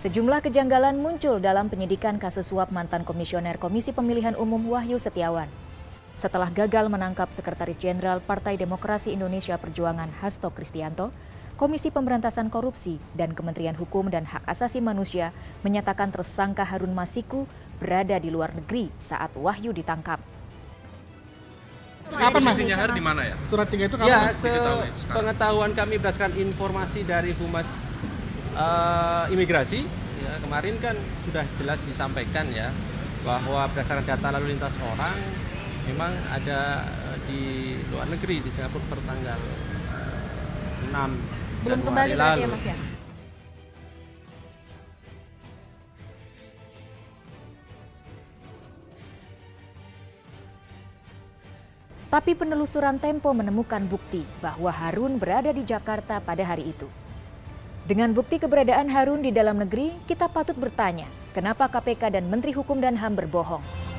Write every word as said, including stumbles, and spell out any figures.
Sejumlah kejanggalan muncul dalam penyidikan kasus suap mantan komisioner Komisi Pemilihan Umum Wahyu Setiawan. Setelah gagal menangkap Sekretaris Jenderal Partai Demokrasi Indonesia Perjuangan Hasto Kristiyanto, Komisi Pemberantasan Korupsi dan Kementerian Hukum dan Hak Asasi Manusia menyatakan tersangka Harun Masiku berada di luar negeri saat Wahyu ditangkap. Kapan posisinya Har di mana ya? Surat tiga itu kapan? Ya, sepengetahuan kami berdasarkan informasi dari Humas uh, Imigrasi ya, kemarin kan sudah jelas disampaikan ya bahwa berdasarkan data lalu lintas orang memang ada di luar negeri di Singapura pertanggal uh, enam belum Januari kembali lalu. Ya, Mas ya? Tapi penelusuran Tempo menemukan bukti bahwa Harun berada di Jakarta pada hari itu. Dengan bukti keberadaan Harun di dalam negeri, kita patut bertanya, kenapa K P K dan Menteri Hukum dan H A M berbohong?